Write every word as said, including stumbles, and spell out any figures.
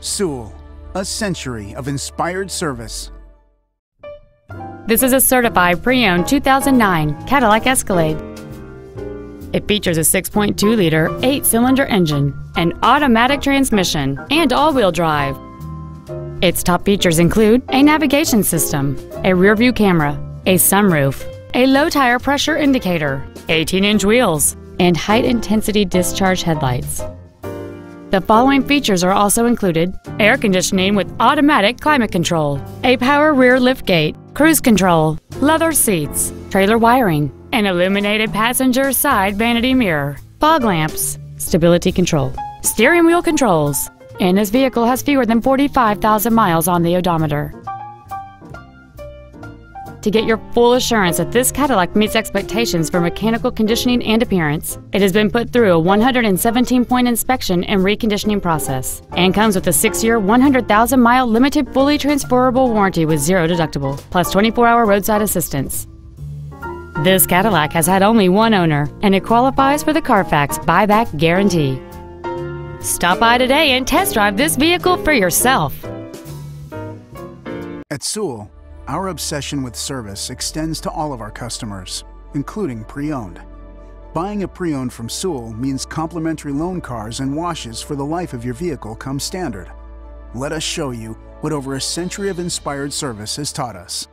Sewell, a century of inspired service. This is a certified pre-owned two thousand nine Cadillac Escalade. It features a six point two liter, eight-cylinder engine, an automatic transmission, and all-wheel drive. Its top features include a navigation system, a rear-view camera, a sunroof, a low-tire pressure indicator, eighteen inch wheels, and height-intensity discharge headlights. The following features are also included: air conditioning with automatic climate control, a power rear liftgate, cruise control, leather seats, trailer wiring, an illuminated passenger side vanity mirror, fog lamps, stability control, steering wheel controls, and this vehicle has fewer than forty-five thousand miles on the odometer. To get your full assurance that this Cadillac meets expectations for mechanical conditioning and appearance, it has been put through a one hundred seventeen point inspection and reconditioning process and comes with a six year, one hundred thousand mile limited fully transferable warranty with zero deductible, plus twenty-four hour roadside assistance. This Cadillac has had only one owner, and it qualifies for the Carfax buyback guarantee. Stop by today and test drive this vehicle for yourself. At Sewell, our obsession with service extends to all of our customers, including pre-owned. Buying a pre-owned from Sewell means complimentary loan cars and washes for the life of your vehicle come standard. Let us show you what over a century of inspired service has taught us.